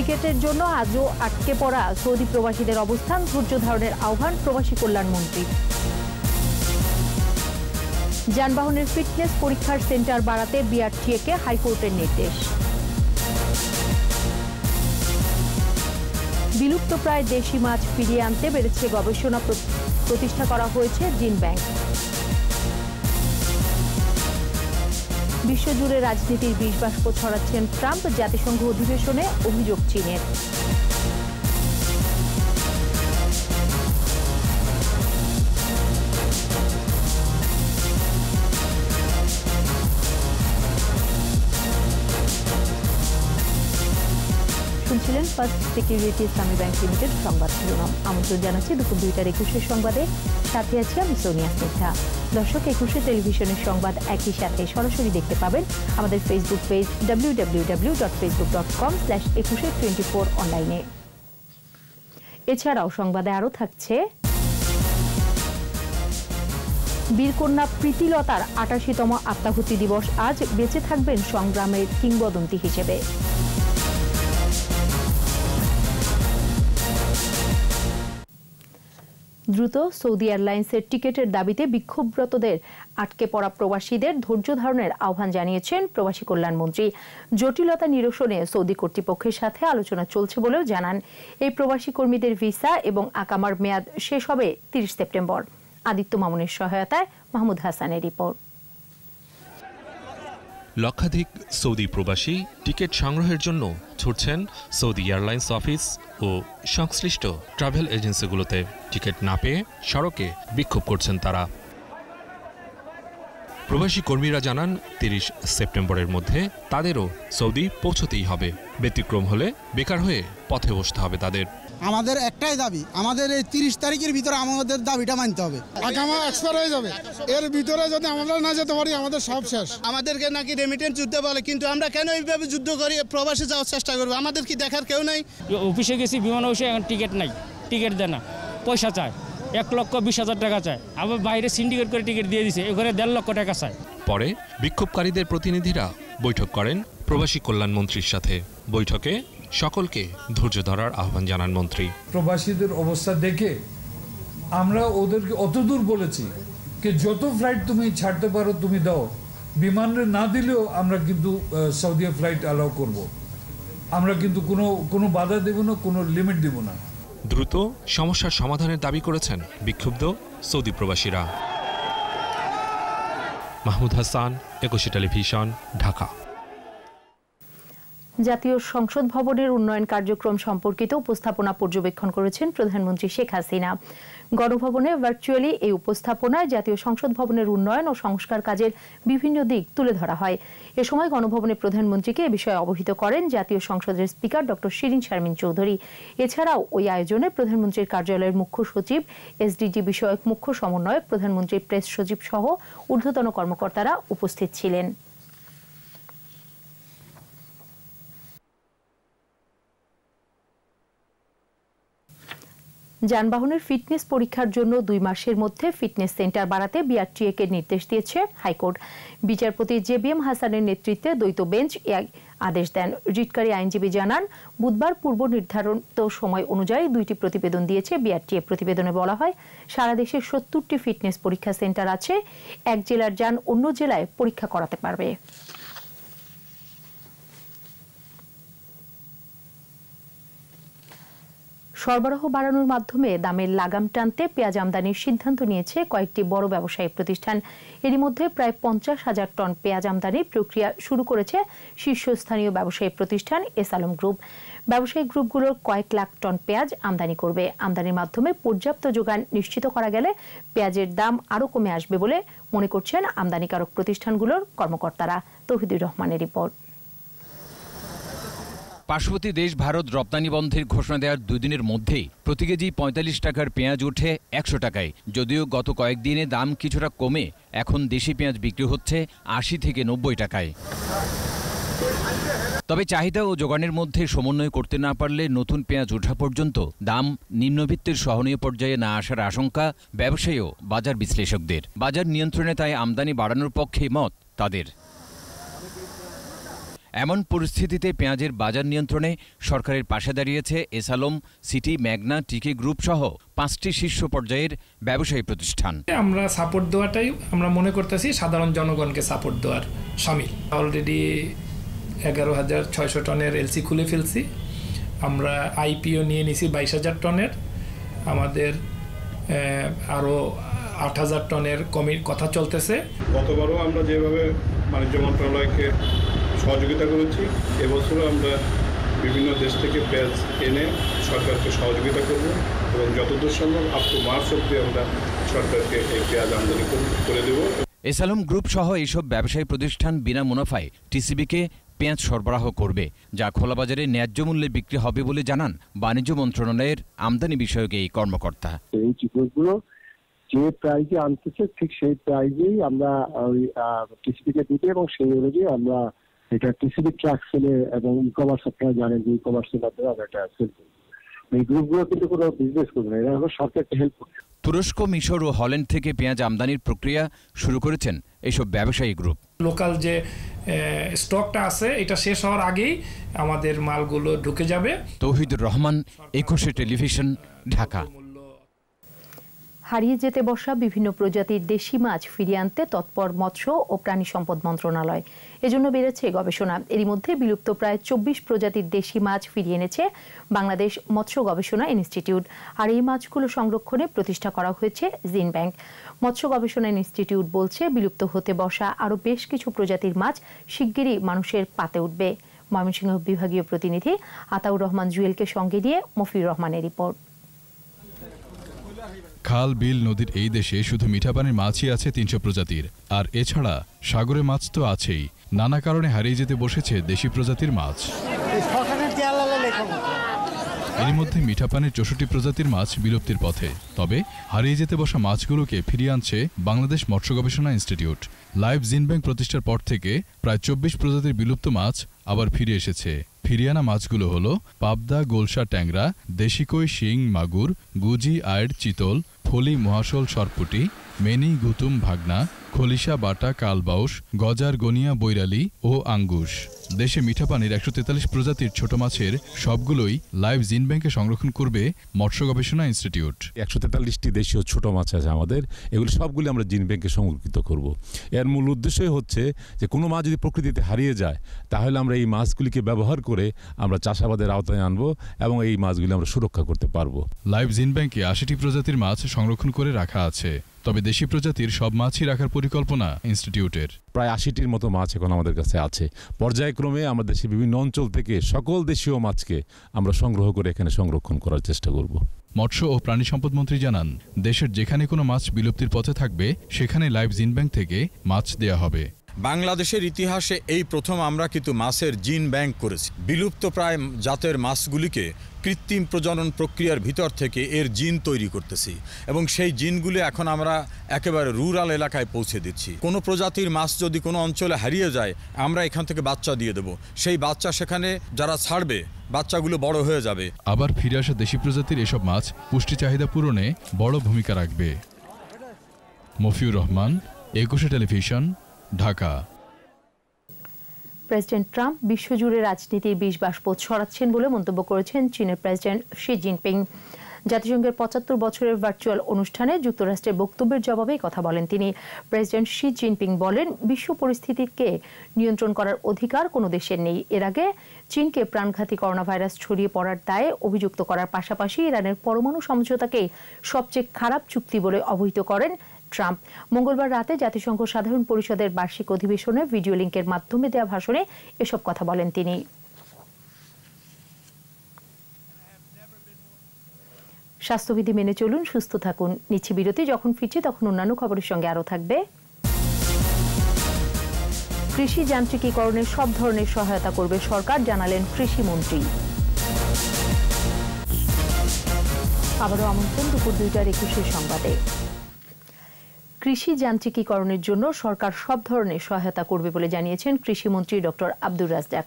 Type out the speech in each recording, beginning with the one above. ক্রিকেটের জন্য আজও আটকে পড়া সৌদি প্রবাসীদের অবস্থান ধৈর্য ধারণের আহ্বান প্রবাসী কল্যাণ মন্ত্রী। যানবাহনের ফিটনেস পরীক্ষার সেন্টার বাড়াতে বিআরটিএকে হাইকোর্টের নির্দেশ। বিলুপ্তপ্রায় দেশি মাছ ফিরিয়ে আনতে বেড়েছে গবেষণা, প্রতিষ্ঠা করা হয়েছে জিন ব্যাংক। বিশ্বজুড়ে রাজনীতির বিষ বাষ্প ছড়াচ্ছেন ট্রাম্প, জাতিসংঘ অধিবেশনে অভিযোগ চীনের। শুনছিলেন first security Islami bank limited সংবাদ শিরোনাম। আমন্ত্রণ জানাচ্ছি দুপুর ২টার একুশের সংবাদে, সাথে আছি আমি সোনিয়া সিনহা। দর্শক, একুশে টেলিভিশনের সংবাদ একই সাথে সরাসরি দেখতে পাবেন আমাদের ফেসবুক পেজ www.facebook.com/ekushe24 অনলাইনে। এছাড়াও সংবাদে আরও থাকছে বীরকন্যা প্রীতিলতার ৮৮তম আত্মাহুতি দিবস আজ, বেঁচে থাকবেন সংগ্রামের কিংবদন্তি হিসেবে। দ্রুত সৌদি এয়ারলাইন্সের টিকেটের দাবিতে বিক্ষোভরতদের আটকে পড়া প্রবাসীদের ধৈর্য ধারণের আহ্বান জানিয়েছেন প্রবাসী কল্যাণ মন্ত্রী। জটিলতা নিরসনে সৌদি কর্তৃপক্ষের সাথে আলোচনা চলছে বলেও জানান। এই প্রবাসী কর্মীদের ভিসা এবং আকামার মেয়াদ শেষ হবে ৩০ সেপ্টেম্বর। আদিত্য মামুনের সহায়তায় মাহমুদ হাসানের রিপোর্ট। লক্ষাধিক সৌদি প্রবাসী টিকিট সংগ্রহের জন্য ছুটছেন সৌদি এয়ারলাইন্স অফিস ও সংশ্লিষ্ট ট্রাভেল এজেন্সিগুলোতে। টিকিট না পেয়ে সড়কে বিক্ষোভ করছেন তারা। প্রবাসী কর্মীরা জানান, ৩০ সেপ্টেম্বরের মধ্যে তাদেরও সৌদি পৌঁছতেই হবে। ব্যতিক্রম হলে বেকার হয়ে পথে বসতে হবে তাদের। আমাদের একটাই দাবি, আমাদের এই ৩০ তারিখের ভিতরে আমাদের দাবিটা মানতে হবে। আগামা এক্সপায়ার হয়ে যাবে, এর ভিতরে যদি আমরা না যেতে পারি আমাদের সব শেষ। আমাদেরকে নাকি রেমিটেন্স যুদ্ধ বলে, কিন্তু আমরা কেন এইভাবে যুদ্ধ করি? প্রবাসে যাওয়ার চেষ্টা করবো, আমাদের কি দেখার কেউ নাই? অফিসে গেছি, বিমান অফিসে, এখন টিকিট নাই, টিকিট দেয় না, পয়সা চায়। ১,২০,০০০ টাকা চায়। আবার বাইরে সিন্ডিকেট করে টিকিট দিয়ে দিছে, এখানে ১.৫ লক্ষ টাকা চায়। পরে বিক্ষোভকারীদের প্রতিনিধিরা বৈঠক করেন প্রবাসী কল্যাণ মন্ত্রীর সাথে। বৈঠকে সকলকে ধৈর্য ধরার আহ্বান জানান মন্ত্রী। প্রবাসীদের অবস্থা দেখে আমরা ওদেরকে অতদূর বলেছি যে যত ফ্লাইট তুমি ছাড়তে পারো তুমি দাও, বিমানে না দিলেও আমরা কিন্তু সৌদি ফ্লাইট অ্যালাউ করব। আমরা কিন্তু কোনো বাধা দেব না, কোনো লিমিট দেব না। দ্রুত সমস্যার সমাধানের দাবি করেছেন বিক্ষুব্ধ সৌদি প্রবাসীরা। মাহমুদ হাসান, একুশে টেলিভিশন, ঢাকা। জাতীয় সংসদ ভবনের উন্নয়ন কার্যক্রম সম্পর্কিত উপস্থাপনা পর্যবেক্ষণ করেছেন প্রধানমন্ত্রী শেখ হাসিনা। গণভবনে ভার্চুয়ালি এই উপস্থাপনায় জাতীয় সংসদ ভবনের উন্নয়ন ও সংস্কার কাজের বিভিন্ন দিক তুলে ধরা হয়। এ সময় গণভবনে প্রধানমন্ত্রীকে এ বিষয়ে অবহিত করেন জাতীয় সংসদের স্পিকার ডক্টর শিরীন শারমিন চৌধুরী। এছাড়াও ওই আয়োজনে প্রধানমন্ত্রীর কার্যালয়ের মুখ্য সচিব, এসডিজি বিষয়ক মুখ্য সমন্বয়ক, প্রধানমন্ত্রীর প্রেস সচিব সহ ঊর্ধ্বতন কর্মকর্তারা উপস্থিত ছিলেন। যানবাহনের ফিটনেস পরীক্ষার জন্য ২ মাসের মধ্যে ফিটনেস সেন্টার বাড়াতে বিআরটিএকে নির্দেশ দিয়েছে হাইকোর্ট। বিচারপতি জেবিএম হাসানের নেতৃত্বে দ্বৈত বেঞ্চ এই আদেশ দেন। রিটকারী আইনজীবী জানান, বুধবার পূর্ব নির্ধারিত সময় অনুযায়ী ২টি প্রতিবেদন দিয়েছে বিআরটিএ। প্রতিবেদনে বলা হয়, সারা দেশে ৭০টি ফিটনেস পরীক্ষা সেন্টার আছে, এক জেলার যান অন্য জেলায় পরীক্ষা করাতে পারবে। সরবরাহ বাড়ানোর মাধ্যমে দামের লাগাম টানতে পেঁয়াজ আমদানির সিদ্ধান্ত নিয়েছে কয়েকটি বড় ব্যবসায়ী প্রতিষ্ঠান। এরই মধ্যে প্রায় ৫০,০০০ টন পেঁয়াজ আমদানির প্রক্রিয়া শুরু করেছে শীর্ষস্থানীয় ব্যবসায়ী প্রতিষ্ঠান এস আলম গ্রুপ। ব্যবসায়ী গ্রুপগুলোর কয়েক লাখ টন পেঁয়াজ আমদানি করবে। আমদানির মাধ্যমে পর্যাপ্ত যোগান নিশ্চিত করা গেলে পেঁয়াজের দাম আরও কমে আসবে বলে মনে করছেন আমদানিকারক প্রতিষ্ঠানগুলোর কর্মকর্তারা। তৌহিদুর রহমানের রিপোর্ট। পার্শ্ববর্তী দেশ ভারত রপ্তানি বন্ধের ঘোষণা দেওয়ার 2 দিনের মধ্যেই প্রতি কেজি ৪৫ টাকার পেঁয়াজ ওঠে ১০০ টাকায়। যদিও গত কয়েকদিনে দাম কিছুটা কমে এখন দেশি পেঁয়াজ বিক্রি হচ্ছে ৮০ থেকে ৯০ টাকায়। তবে চাহিদা ও যোগানের মধ্যে সমন্বয় করতে না পারলে নতুন পেঁয়াজ ওঠা পর্যন্ত দাম নিম্নবিত্তের সহনীয় পর্যায়ে না আসার আশঙ্কা ব্যবসায়ী ও বাজার বিশ্লেষকদের। বাজার নিয়ন্ত্রণে তাই আমদানি বাড়ানোর পক্ষে মত তাদের। एमन परिस्थितिते पेंयाजेर बाजार नियंत्रणे सरकारेर पाशे दाड़ियेछे एस आलम सिटी मैगना टीके ग्रुप सह पांचटी शीर्ष पर्यायेर व्यवसायी प्रतिष्ठान। आमरा सापोर्ट देवाटाई आमरा मने करतेछि साधारण जनगणके सापोर्ट देवार शामिल। अलरेडी 11,600 टनेर एलसी खुले फेलछि, आमरा आईपीओ निये निछि 22,000 टनेर, आमादेर आरो 8,000 टनेर कमिर कथा चलतेছে। गतবারও আমরা যেভাবে বাণিজ্য মন্ত্রণালয়কে সহযোগিতা করেছি, এবছরও আমরা বিভিন্ন দেশ থেকে পেঁয়াজ এনে সরকারকে সহযোগিতা করব এবং যতদূর সম্ভব আপ টু মার্চ অবধি আমরা সরকারকে এই পেঁয়াজ আমদানি করে দেব। এসালম গ্রুপ সহ এইসব ব্যবসায়ী প্রতিষ্ঠান বিনা মুনাফায় টিসিবিকে পেঁয়াজ সরবরাহ করবে, যা খোলা বাজারে ন্যায্য মূল্যে বিক্রি হবে বলে জানান বাণিজ্য মন্ত্রণালয়ের আমদানি বিষয়ক এই কর্মকর্তা। এই চিপসগুলো যে প্রাইজে আনতেছে ঠিক সেই প্রাইজেই আমরা টিসিবিকে দিতে এবং সেই অনুযায়ী আমরা এটা টিসিবি ট্রাক সেলে এবং ই কমার্স আপনারা জানেন যে ই কমার্সের মাধ্যমে আমরা এটা সেল করি। এই গ্রুপগুলো কিন্তু কোনো বিজনেস করবে না, এরা হলো সরকারকে হেল্প করে। তুরস্ক, মিশর ও হল্যান্ড থেকে পেঁয়াজ আমদানির প্রক্রিয়া শুরু করেছেন এইসব ব্যবসায়ী গ্রুপ। লোকাল যে স্টকটা আছে এটা শেষ হওয়ার আগেই আমাদের মালগুলো ঢুকে যাবে। তৌহিদুর রহমান, একুশে টেলিভিশন, ঢাকা। হারিয়ে যেতে বসা বিভিন্ন প্রজাতির দেশি মাছ ফিরিয়ে আনতে তৎপর মৎস্য ও প্রাণী সম্পদ মন্ত্রণালয়, এজন্য বেড়েছে গবেষণা। এরই মধ্যে বিলুপ্ত প্রায় 24 প্রজাতির দেশি মাছ ফিরিয়ে এনেছে বাংলাদেশ মৎস্য গবেষণা ইনস্টিটিউট। আর এই মাছগুলো সংরক্ষণে প্রতিষ্ঠা করা হয়েছে জিন ব্যাংক। মৎস্য গবেষণা ইনস্টিটিউট বলছে, বিলুপ্ত হতে বসা আরও বেশ কিছু প্রজাতির মাছ শিগগিরই মানুষের পাতে উঠবে। ময়মনসিংহ বিভাগীয় প্রতিনিধি আতাউর রহমান জুয়েলকে সঙ্গে নিয়ে মফির রহমানের রিপোর্ট। খাল, বিল, নদীর এই দেশে শুধু মিঠা পানির মাছই আছে 300 প্রজাতির। আর এছাড়া সাগরে মাছ তো আছেই। নানা কারণে হারিয়ে যেতে বসেছে দেশি প্রজাতির মাছ। এর মধ্যে মিঠা পানির 64 প্রজাতির মাছ বিলুপ্তির পথে। তবে হারিয়ে যেতে বসা মাছগুলোকে ফিরিয়ে আনছে বাংলাদেশ মৎস্য গবেষণা ইনস্টিটিউট। লাইভ জিন ব্যাংক প্রতিষ্ঠার পর থেকে প্রায় 24 প্রজাতির বিলুপ্ত মাছ আবার ফিরে এসেছে। ফিরিয়ে আনা মাছগুলো হলো পাবদা, গোলসা, ট্যাংরা, দেশি কই, শিং, মাগুর, গুজি, আয়ের, চিতল, ফলি, মহাশোল, সরপুটি, মেনি, গুতুম, ভাগনা, খলিশা, বাটা, কালবাউস, গজার, গনিয়া, বৈরালি ও আঙ্গুশ। দেশে মিঠা পানির 143 প্রজাতির ছোট মাছের সবগুলোই লাইভ জিন ব্যাংকে সংরক্ষণ করবে মৎস্য গবেষণা ইনস্টিটিউট। 143টি দেশীয় ছোট মাছ আছে আমাদের, এগুলো সবগুলি আমরা জিন ব্যাংকে সংরক্ষিত করব। এর মূল উদ্দেশ্যই হচ্ছে যে কোনো মাছ যদি প্রকৃতিতে হারিয়ে যায়, তাহলে আমরা এই মাছগুলিকে ব্যবহার করে আমরা চাষাবাদের আওতায় আনব এবং এই মাছগুলি আমরা সুরক্ষা করতে পারবো। লাইভ জিন ব্যাংকে 80টি প্রজাতির মাছ সংরক্ষণ করে রাখা আছে। তবে দেশি প্রজাতির সব মাছই রাখার পরিকল্পনা ইনস্টিটিউটের। প্রায় 80টির মতো মাছ এখন আমাদের কাছে আছে। পর্যায়ক্রমে আমাদের দেশে বিভিন্ন অঞ্চল থেকে সকল দেশীয় মাছকে আমরা সংগ্রহ করে এখানে সংরক্ষণ করার চেষ্টা করব। মৎস্য ও প্রাণী সম্পদ মন্ত্রী জানান, দেশের যেখানে কোনো মাছ বিলুপ্তির পথে থাকবে সেখানে লাইভ জিন ব্যাংক থেকে মাছ দেয়া হবে। বাংলাদেশের ইতিহাসে এই প্রথম আমরা কিন্তু মাছের জিন ব্যাংক করেছি। বিলুপ্ত প্রায় জাতের মাছগুলিকে কৃত্রিম প্রজনন প্রক্রিয়ার ভিতর থেকে এর জিন তৈরি করতেছি এবং সেই জিনগুলি এখন আমরা একেবারে রুরাল এলাকায় পৌঁছে দিচ্ছি। কোনো প্রজাতির মাছ যদি কোনো অঞ্চলে হারিয়ে যায়, আমরা এখান থেকে বাচ্চা দিয়ে দেব। সেই বাচ্চা সেখানে যারা ছাড়বে, বাচ্চাগুলো বড় হয়ে যাবে। আবার ফিরে আসা দেশি প্রজাতির এসব মাছ পুষ্টি চাহিদা পূরণে বড় ভূমিকা রাখবে। মফিউর রহমান, একুশে টেলিভিশন, ঢাকা। প্রেসিডেন্ট ট্রাম্প বিশ্বজুড়ে রাজনীতির বিষ বাষ্প ছড়াচ্ছেন বলে মন্তব্য করেছেন চীনের প্রেসিডেন্ট শি জিনপিং। জাতিসংঘের 75 বছরের ভার্চুয়াল অনুষ্ঠানে যুক্তরাষ্ট্রের বক্তব্যের জবাবে কথা বলেন তিনি। প্রেসিডেন্ট শি জিনপিং বলেন, বিশ্ব পরিস্থিতিকে নিয়ন্ত্রণ করার অধিকার কোনো দেশের নেই। এর আগে চীনকে প্রাণঘাতী করোনা ভাইরাস ছড়িয়ে পড়ার দায়ে অভিযুক্ত করার পাশাপাশি ইরানের পরমাণু সমঝোতাকেই সবচেয়ে খারাপ চুক্তি বলে অভিহিত করেন ট্রাম্প। মঙ্গলবার রাতে জাতিসংঘ সাধারণ পরিষদের বার্ষিক অধিবেশনে ভিডিও লিংকের মাধ্যমে দেয়া ভাষণে এসব কথা বলেন তিনি। স্বাস্থ্যবিধি মেনে চলুন, সুস্থ থাকুন। নিচ্ছি বিরতি, যখন ফিরছি তখন অন্যান্য খবরের সঙ্গে আরও থাকবে কৃষি যান্ত্রিকীকরণের সব ধরনের সহায়তা করবে সরকার, জানালেন কৃষিমন্ত্রী। আবারও আমন্ত্রণ দুপুর 2টার 21 সংবাদে। কৃষি যান্ত্রিকীকরণের জন্য সরকার সব ধরনের সহায়তা করবে বলে জানিয়েছেন কৃষিমন্ত্রী ডক্টর আব্দুর রাজ্জাক।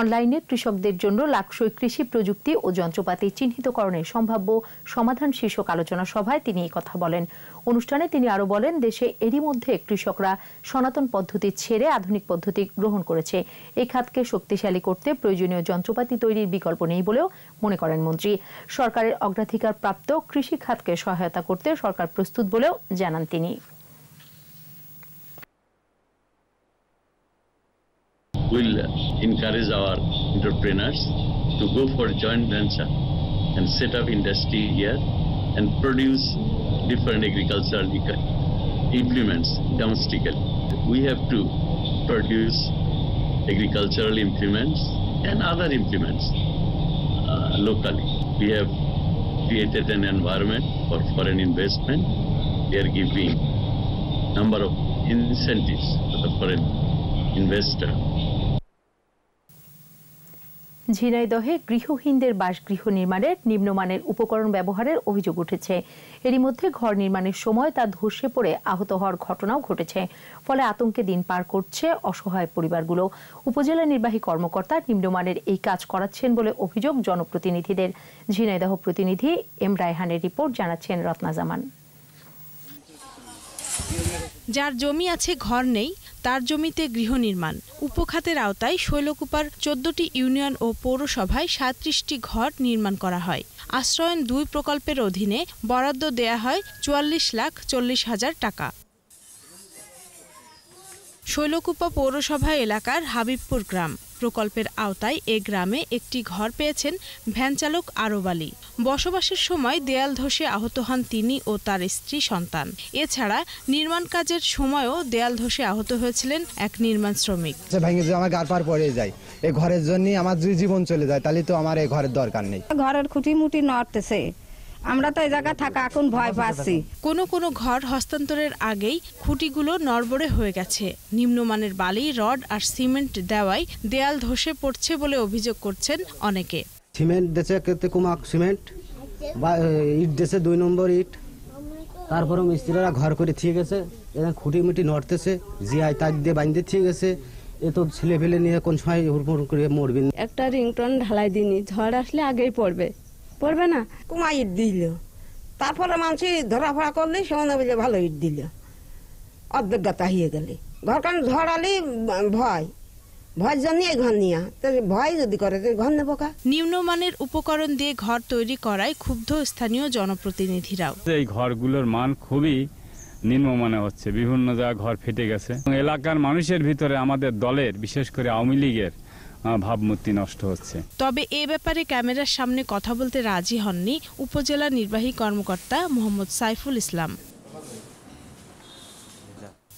অনলাইনে কৃষকদের জন্য লাক্সই কৃষি প্রযুক্তি ও যন্ত্রপাতি চিহ্নিতকরণে সম্ভাব্য সমাধান শীর্ষক আলোচনা সভায় তিনি এই কথা বলেন। অনুষ্ঠানে তিনি আরো বলেন, দেশে এরই মধ্যে কৃষকরা সনাতন পদ্ধতি ছেড়ে আধুনিক পদ্ধতি গ্রহণ করেছে। এই খাতকে শক্তিশালী করতে প্রয়োজনীয় যন্ত্রপাতি তৈরির বিকল্প নেই বলেও মনে করেন মন্ত্রী। সরকারের অগ্রাধিকার প্রাপ্ত কৃষি খাতকে সহায়তা করতে সরকার প্রস্তুত বলেও জানান তিনি। We'll encourage our entrepreneurs to go for joint venture and set up industry here and produce different agricultural implements domestically. We have to produce agricultural implements and other implements locally. We have created an environment for foreign investment. We are giving number of incentives to the foreign investor. ঝিনাইদহে গৃহহীনদের বাসগৃহ নির্মাণে নিম্নমানের উপকরণ ব্যবহারের অভিযোগ উঠেছে। এরই মধ্যে ঘর নির্মাণের সময় তা ধসে পড়ে আহত হওয়ার ঘটনাও ঘটেছে। ফলে আতঙ্কে দিন পার করছে অসহায় পরিবারগুলো। উপজেলা নির্বাহী কর্মকর্তা নিম্নমানের এই কাজ করাচ্ছেন বলে অভিযোগ জনপ্রতিনিধিদের। ঝিনাইদহ প্রতিনিধি এম রায়হানের রিপোর্ট জানাচ্ছেন রত্না জামান। যার জমি আছে ঘর নেই, তার জমিতে গৃহ নির্মাণ উপখাতের আওতায় শৈলকুপার ১৪টি ইউনিয়ন ও পৌরসভায় ৩৭টি ঘর নির্মাণ করা হয়। আশ্রয়ন ২ প্রকল্পের অধীনে বরাদ্দ দেয়া হয় ৪৪,৪০,০০০ টাকা। শৈলকুপা পৌরসভা এলাকার হাবিবপুর গ্রাম প্রকল্পের আওতায় এ গ্রামে একটি ঘর পেয়েছেন ভ্যানচালক আরব আলী। বসবাসের সময় দেয়াল ধসে আহত হন তিনি ও তার স্ত্রী সন্তান। এছাড়া নির্মাণ কাজের সময়ও দেয়াল ধসে আহত হয়েছিলেন এক নির্মাণ শ্রমিক। ভেঙে যদি আমার গাড় পার পড়ে যায়, এই ঘরের জন্য আমার জীবন চলে যায়, তাহলে তো আমার এই ঘরের দরকার নেই। ঘরের খুঁটি মুটি নড়তেছে, আমরা তো এই জায়গা থাকা এখন ভয় পাচ্ছি। কোনো কোনো ঘর হস্তান্তরের আগেই খুঁটিগুলো নড়বড়ে হয়ে গেছে। নিম্নমানের বালি, রড আর সিমেন্ট দেওয়ায় দেয়াল ধসে পড়ছে বলে অভিযোগ করছেন অনেকে। সিমেন্ট দেশে কুমাক সিমেন্ট বা ইট দেশে ২ নম্বর ইট, তারপরে মিস্ত্রিরা ঘর করে ঠিক গেছে, এরা খুঁটি মুটি নড়তেছে, জিআই তাক দিয়ে বাঁধতে ঠিক গেছে। এ তো ছেলে ফেলে নিয়ে কোন সময় হুড়মুড় করে মরবে। একটা রিংটন ঢালাই দিনি, ঝড় আসলে আগেই পড়বে, পড়বে না। কুমা ইট দিল, তারপরে মানুষ ধরাফড়া করলে সেমন বলে ভালো ইট দিল, অর্ধেক গাতা হয়ে গেলে ঘর। কারণ ঝড় আলি ভয়, ভয়ের জন্য এই ঘর নিয়ে ভয় যদি করে ঘর নেবো কা। নিম্নমানের উপকরণ দিয়ে ঘর তৈরি করায় ক্ষুব্ধ স্থানীয় জনপ্রতিনিধিরাও। এই ঘরগুলোর মান খুবই নিম্নমানে হচ্ছে, বিভিন্ন জায়গায় ঘর ফেটে গেছে। এলাকার মানুষের ভিতরে আমাদের দলের, বিশেষ করে আওয়ামী লীগের ভাবমূর্তি নষ্ট হচ্ছে। তবে এ ব্যাপারে ক্যামেরার সামনে কথা বলতে রাজি হননি উপজেলা নির্বাহী কর্মকর্তা মোহাম্মদ সাইফুল ইসলাম।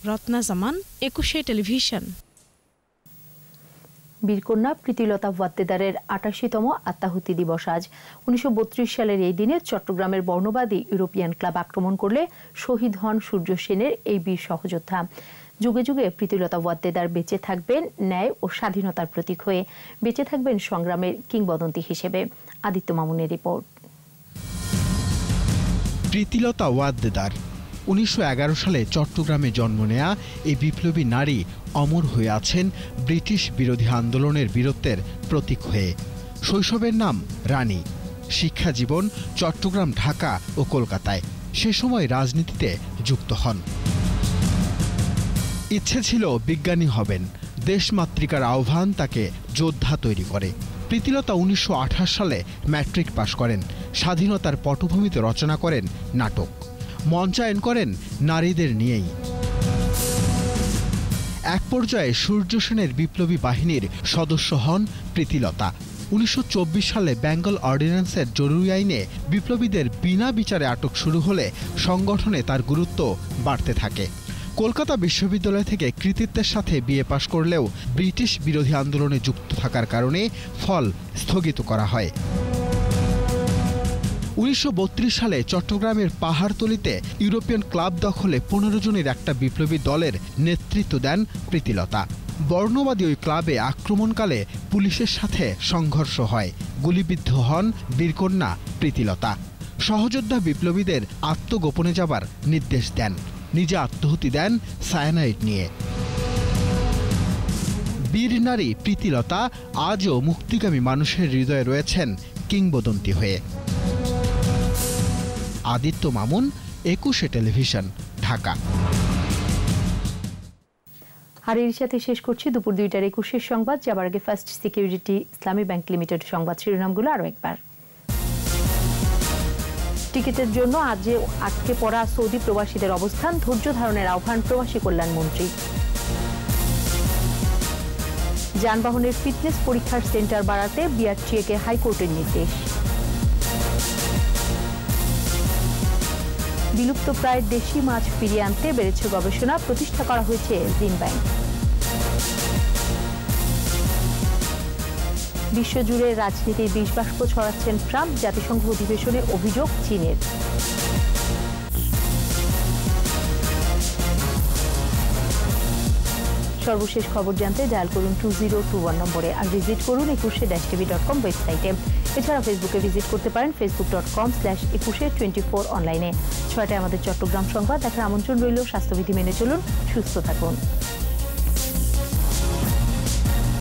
রত্না জামান, একুশে টেলিভিশন। বীরকন্যা প্রীতিলতা ওয়াদ্দেদারের ৮৮তম আত্মাহুতি দিবস আজ। ১৯৩২ সালের এই দিনে চট্টগ্রামের বর্ণবাদী ইউরোপিয়ান ক্লাব আক্রমণ করলে শহীদ হন সূর্য সেনের এই বীর সহযোদ্ধা। যুগে যুগে প্রীতিলতা ওয়াদ্দেদার বেঁচে থাকবেন ন্যায় ও স্বাধীনতার প্রতীক হয়ে, বেঁচে থাকবেন সংগ্রামের কিংবদন্তি হিসেবে। আদিত্য মামুনের রিপোর্ট। প্রীতিলতা ওয়াদ্দেদার ১৯১১ সালে চট্টগ্রামে জন্ম নেয়া এই বিপ্লবী নারী অমর হয়ে আছেন ব্রিটিশ বিরোধী আন্দোলনের বীরত্বের প্রতীক হয়ে। শৈশবের নাম রানী, শিক্ষা জীবন চট্টগ্রাম, ঢাকা ও কলকাতায়। সে সময় রাজনীতিতে যুক্ত হন। ইচ্ছে ছিল বিজ্ঞানী হবেন, দেশমাতৃকার আহ্বান তাকে যোদ্ধা তৈরি করে। প্রীতিলতা ১৯২৮ সালে ম্যাট্রিক পাশ করেন, স্বাধীনতার পটভূমিতে রচনা করেন নাটক, মঞ্চায়ন করেন নারীদের নিয়েই। এক পর্যায়ে সূর্য সেনের বিপ্লবী বাহিনীর সদস্য হন প্রীতিলতা। ১৯২৪ সালে বেঙ্গল অর্ডিন্যান্সের জরুরি আইনে বিপ্লবীদের বিনা বিচারে আটক শুরু হলে সংগঠনে তার গুরুত্ব বাড়তে থাকে। কলকাতা বিশ্ববিদ্যালয় থেকে কৃতিত্বের সাথে বিএ পাশ করলেও ব্রিটিশ বিরোধী আন্দোলনে যুক্ত থাকার কারণে ফল স্থগিত করা হয়। ১৯৩২ সালে চট্টগ্রামের পাহাড়তলিতে ইউরোপিয়ান ক্লাব দখলে ১৫ জনের একটা বিপ্লবী দলের নেতৃত্ব দেন প্রীতিলতা। বর্ণবাদী ওই ক্লাবে আক্রমণকালে পুলিশের সাথে সংঘর্ষ হয়, গুলিবিদ্ধ হন বীরকন্যা প্রীতিলতা। সহযোদ্ধা বিপ্লবীদের আত্মগোপনে যাবার নির্দেশ দেন, নিজে আত্মহতি দেন সায়ানাইড নিয়ে। বীর নারী প্রীতিলতা আজও মুক্তিকামী মানুষের হৃদয়ে রয়েছেন কিংবদন্তি হয়ে। আদিত্য মামুন, একুশে টেলিভিশন, ঢাকা। আর এর সাথে শেষ করছি দুপুর ২টার ২১ সংবাদ। যাবার আগে first security Islami bank limited সংবাদ শিরোনামগুলো আরও একবার। টিকিটের জন্য আজ যে আটকে পড়া সৌদি প্রবাসীদের অবস্থান, ধৈর্য ধারণের আহ্বান প্রবাসী কল্যাণ মন্ত্রী। যানবাহনের ফিটনেস পরীক্ষার সেন্টার বাড়াতে বিআরটিএকে হাইকোর্টের নির্দেশ। বিলুপ্ত প্রায় দেশি মাছ ফিরিয়ে আনতে বেড়েছে গবেষণা, প্রতিষ্ঠা করা হয়েছে জিন ব্যাংক। বিশ্বজুড়ে রাজনীতির বিষবাষ্প ছড়াচ্ছেন ট্রাম্প, জাতিসংঘ অধিবেশনে অভিযোগ চীনের। সর্বশেষ খবর জানতে ডায়াল করুন 2021 নম্বরে আর ভিজিট করুন ekushey-tv.com ওয়েবসাইটে। এছাড়া ফেসবুকে ভিজিট করতে পারেন facebook.com/ekushey24 অনলাইনে। 6টায় আমাদের চট্টগ্রাম সংবাদ দেখার আমন্ত্রণ রইল। স্বাস্থ্যবিধি মেনে চলুন, সুস্থ থাকুন।